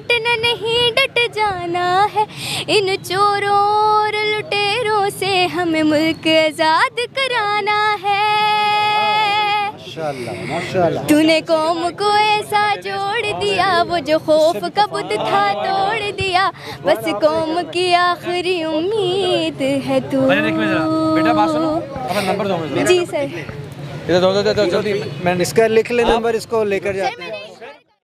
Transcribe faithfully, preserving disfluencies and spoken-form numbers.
हटना नहीं, डट जाना है। इन चोरों और लुटेरों से हमें मुल्क आज़ाद कराना है। माशाल्लाह, तूने कौम को ऐसा जोड़ दिया, वो जो खौफ का बुत था तोड़ दिया। बस कौम की आखिरी उम्मीद है तू। बेटा बात सुनो, अपना नंबर दो मुझे। जी सर, इधर दो दो दो जल्दी। मैं इसका लिख ले नंबर, इसको लेकर जाते हैं।